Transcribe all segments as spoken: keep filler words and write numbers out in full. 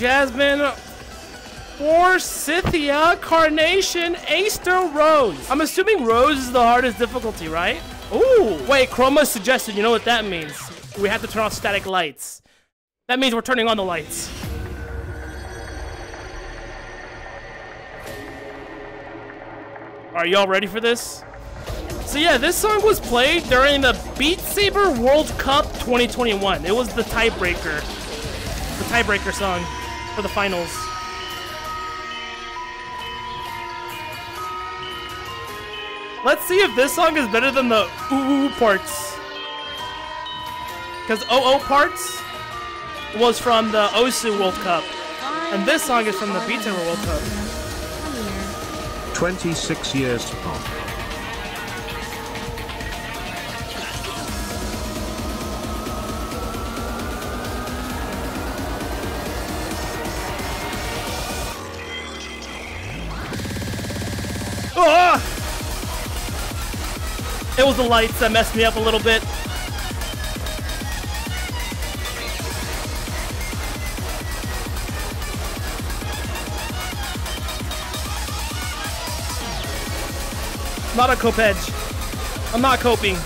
Jasmine, Forsythia, Carnation, Aster, Rose. I'm assuming Rose is the hardest difficulty, right? Ooh. Wait, Chroma suggested, you know what that means? We have to turn off static lights. That means we're turning on the lights. Are y'all ready for this? So yeah, this song was played during the Beat Saber World Cup twenty twenty-one. It was the tiebreaker. The tiebreaker song for the finals. Let's see if this song is better than the ooh parts. Because O O parts was from the Osu World Cup. And this song is from the Beat Saber World Cup. twenty-six years to pop. It was the lights that messed me up a little bit. Not a copedge. I'm not coping.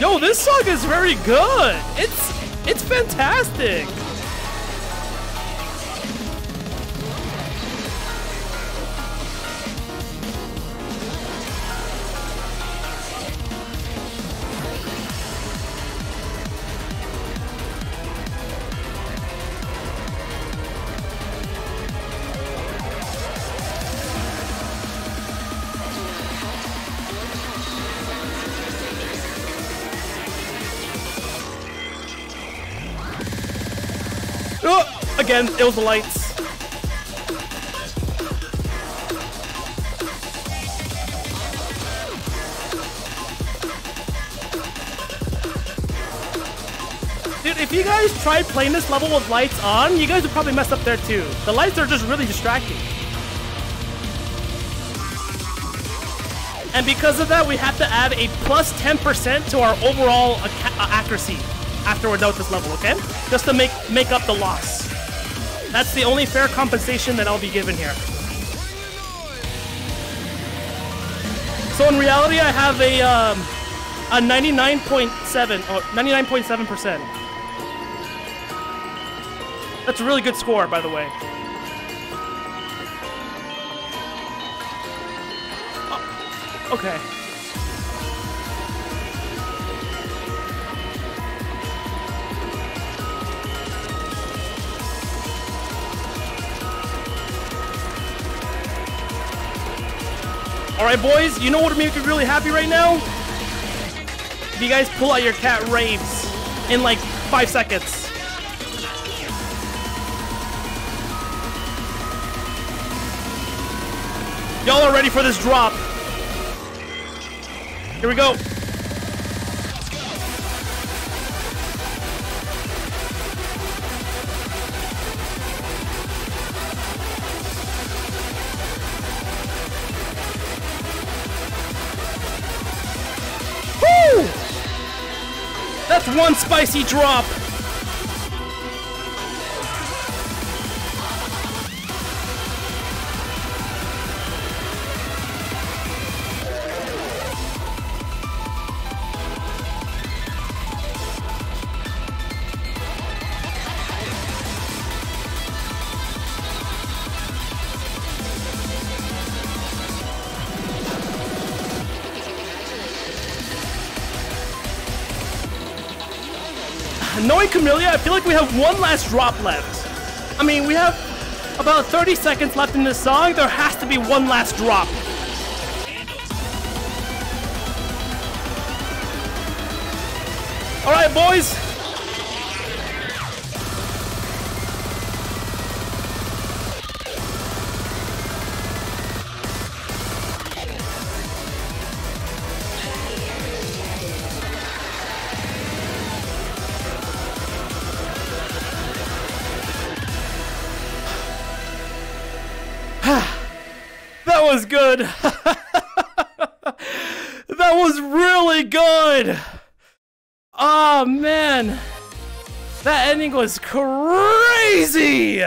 Yo, this song is very good. It's It's fantastic! Oh, again, it was the lights. Dude, if you guys tried playing this level with lights on, you guys would probably mess up there too. The lights are just really distracting. And because of that, we have to add a plus ten percent to our overall accuracy after we're done with this level, okay? Just to make make up the loss. That's the only fair compensation that I'll be given here. So in reality, I have a um, a ninety-nine point seven or ninety-nine point seven percent. That's a really good score, by the way. Oh, okay. Alright boys, you know what would make me really happy right now? If you guys pull out your cat raves in like five seconds. Y'all are ready for this drop. Here we go. That's one spicy drop. Knowing Camellia, I feel like we have one last drop left. I mean, we have about thirty seconds left in this song. There has to be one last drop. All right, boys. That was good. That was really good! Oh man! That ending was crazy!